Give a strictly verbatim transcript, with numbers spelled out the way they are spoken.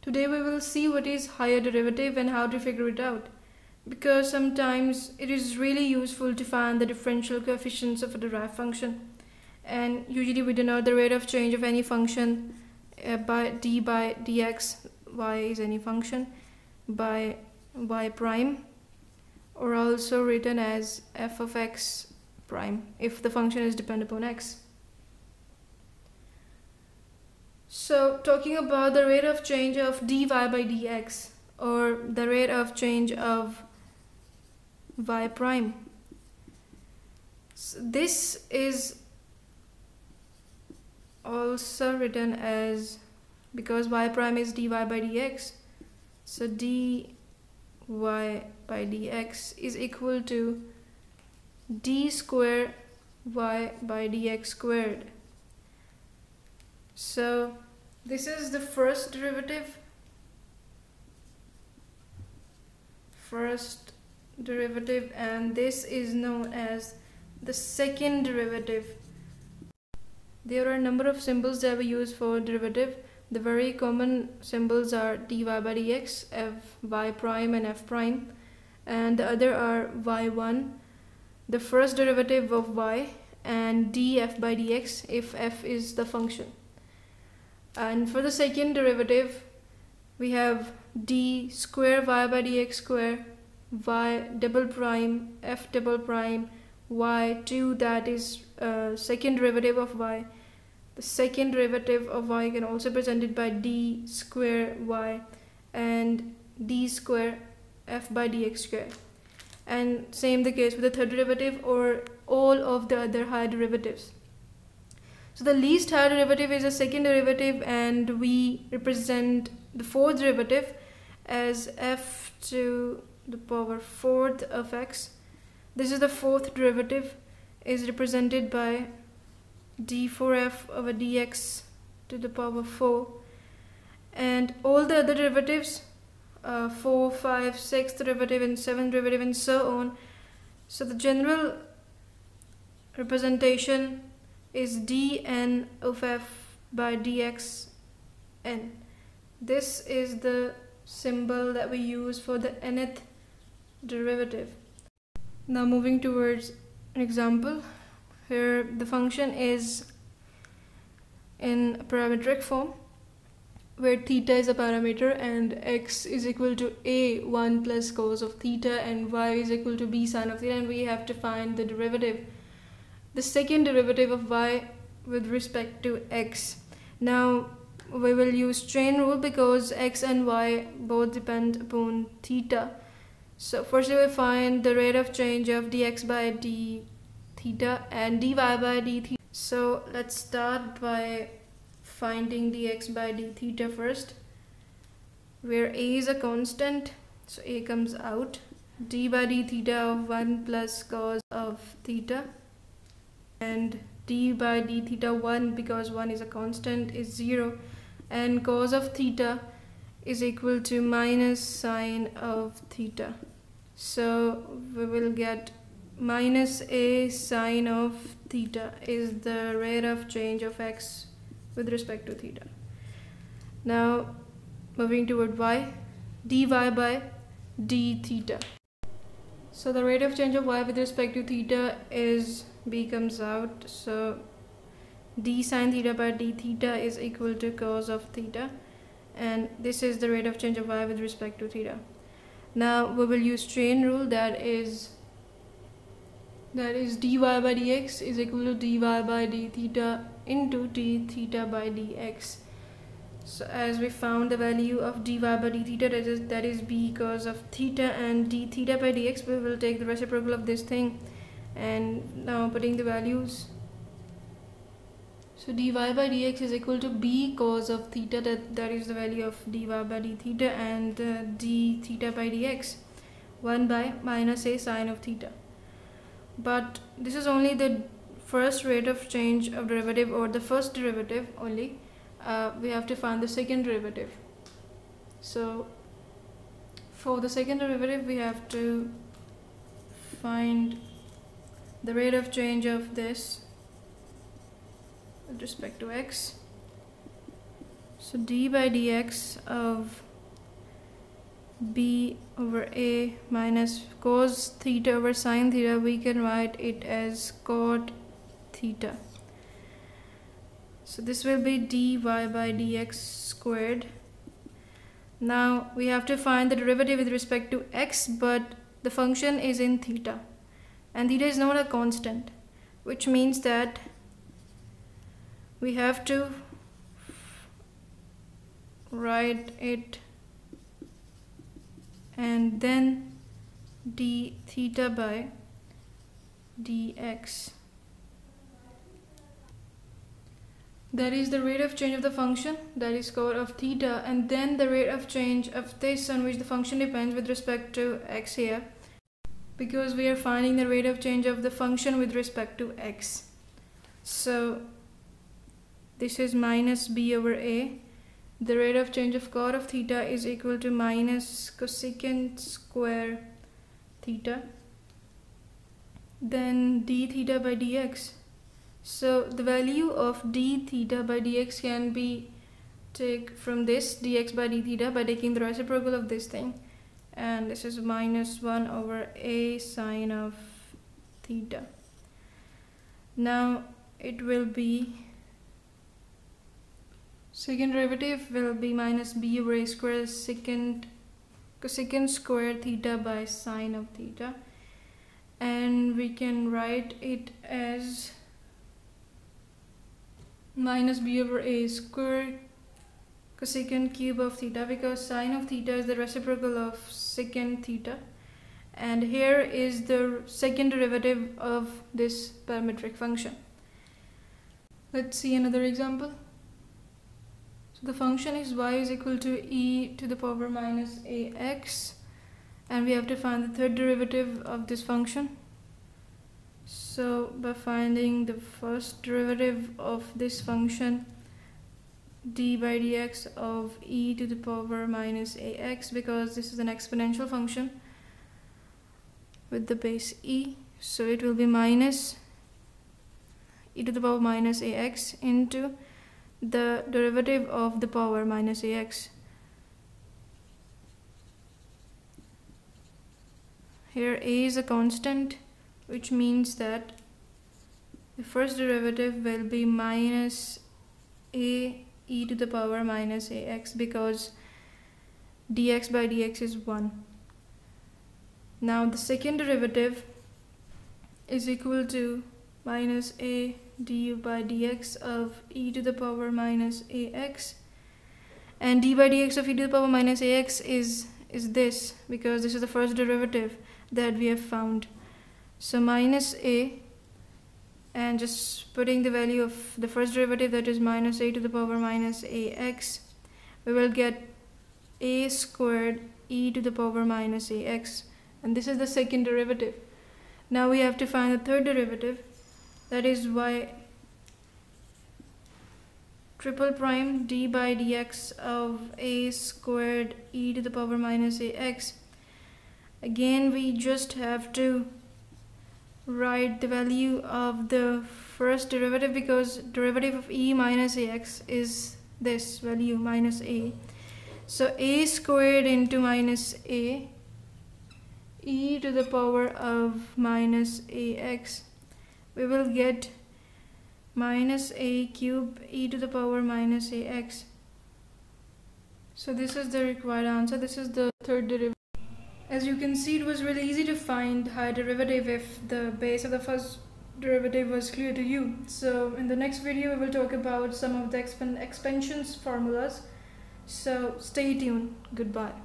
Today we will see what is higher derivative and how to figure it out, because sometimes it is really useful to find the differential coefficients of a derived function, and usually we denote the rate of change of any function uh, by d by dx. Y is any function, by y prime, or also written as f of x prime if the function is dependent upon x. So talking about the rate of change of dy by dx, or the rate of change of y prime, so this is also written as, because y prime is dy by dx, so dy by dx is equal to d square y by dx squared. So this is the first derivative first derivative and this is known as the second derivative. There are a number of symbols that we use for derivative. The very common symbols are dy by dx, f y prime and f prime, and the other are y one, the first derivative of y, and df by dx if f is the function. And for the second derivative we have d square y by dx square, y double prime, f double prime, y two, that is uh, second derivative of y. The second derivative of y can also be presented by d square y and d square f by dx square. And same the case with the third derivative or all of the other higher derivatives. So the least higher derivative is the second derivative, and we represent the fourth derivative as f to the power fourth of x. This is the fourth derivative, is represented by d four f over dx to the power four, and all the other derivatives, uh, four, five, sixth derivative and seventh derivative and so on. So the general representation is dn of f by dx n. This is the symbol that we use for the nth derivative. Now moving towards an example. Here the function is in a parametric form where theta is a parameter and x is equal to a one plus cos of theta and y is equal to b sine of theta, and we have to find the derivative, the second derivative of y with respect to x. Now we will use chain rule because x and y both depend upon theta. So first we will find the rate of change of dx by d theta and dy by d theta. So let's start by finding dx by d theta first, where a is a constant, so a comes out. d by d theta of one plus cos of theta, and d by d theta one, because one is a constant, is zero, and cos of theta is equal to minus sine of theta. So we will get minus a sine of theta is the rate of change of x with respect to theta. Now moving toward y, dy by d theta. So the rate of change of y with respect to theta is, b comes out, so d sine theta by d theta is equal to cos of theta, and this is the rate of change of y with respect to theta. Now we will use chain rule, that is that is dy by dx is equal to dy by d theta into d theta by dx. So as we found the value of dy by d theta, that is, that is b cos of theta, and d theta by dx, we will take the reciprocal of this thing, and now putting the values. So dy by dx is equal to b cos of theta, that, that is the value of dy by d theta, and uh, d theta by dx, one by minus a sine of theta. But this is only the first rate of change of derivative, or the first derivative only. Uh, we have to find the second derivative. So for the second derivative we have to find the rate of change of this with respect to x. So d by dx of b over a minus cos theta over sine theta, we can write it as cot theta. So this will be dy by dx squared. Now we have to find the derivative with respect to x, but the function is in theta and theta is not a constant, which means that we have to write it and then d theta by dx. That is the rate of change of the function, that is cot of theta, and then the rate of change of this on which the function depends with respect to x here, because we are finding the rate of change of the function with respect to x. So this is minus b over a. The rate of change of cot of theta is equal to minus cosecant square theta. Then d theta by dx. So the value of d theta by dx can be take from this dx by d theta by taking the reciprocal of this thing. And this is minus one over a sine of theta. Now it will be, second derivative will be minus b over a square secant cosecant square theta by sine of theta, and we can write it as minus b over a square cosecant cube of theta, because sine of theta is the reciprocal of secant theta, and here is the second derivative of this parametric function. Let's see another example. So the function is y is equal to e to the power minus ax, and we have to find the third derivative of this function. So by finding the first derivative of this function, d by dx of e to the power minus ax, because this is an exponential function with the base e, so it will be minus e to the power minus ax into the derivative of the power minus ax. Here a is a constant, which means that the first derivative will be minus a e to the power minus ax, because dx by dx is one. Now the second derivative is equal to minus a du by dx of e to the power minus ax, and d by dx of e to the power minus ax is is this, because this is the first derivative that we have found. So minus a, and just putting the value of the first derivative, that is minus a to the power minus ax, we will get a squared e to the power minus ax, and this is the second derivative. Now we have to find the third derivative, that is y triple prime d by dx of a squared e to the power minus ax. Again we just have to write the value of the first derivative, because derivative of e minus ax is this value minus a. So a squared into minus a e to the power of minus ax, we will get minus a cube e to the power minus ax. So this is the required answer. This is the third derivative. As you can see, it was really easy to find higher derivative if the base of the first derivative was clear to you. So in the next video, we will talk about some of the expan expansions formulas. So stay tuned. Goodbye.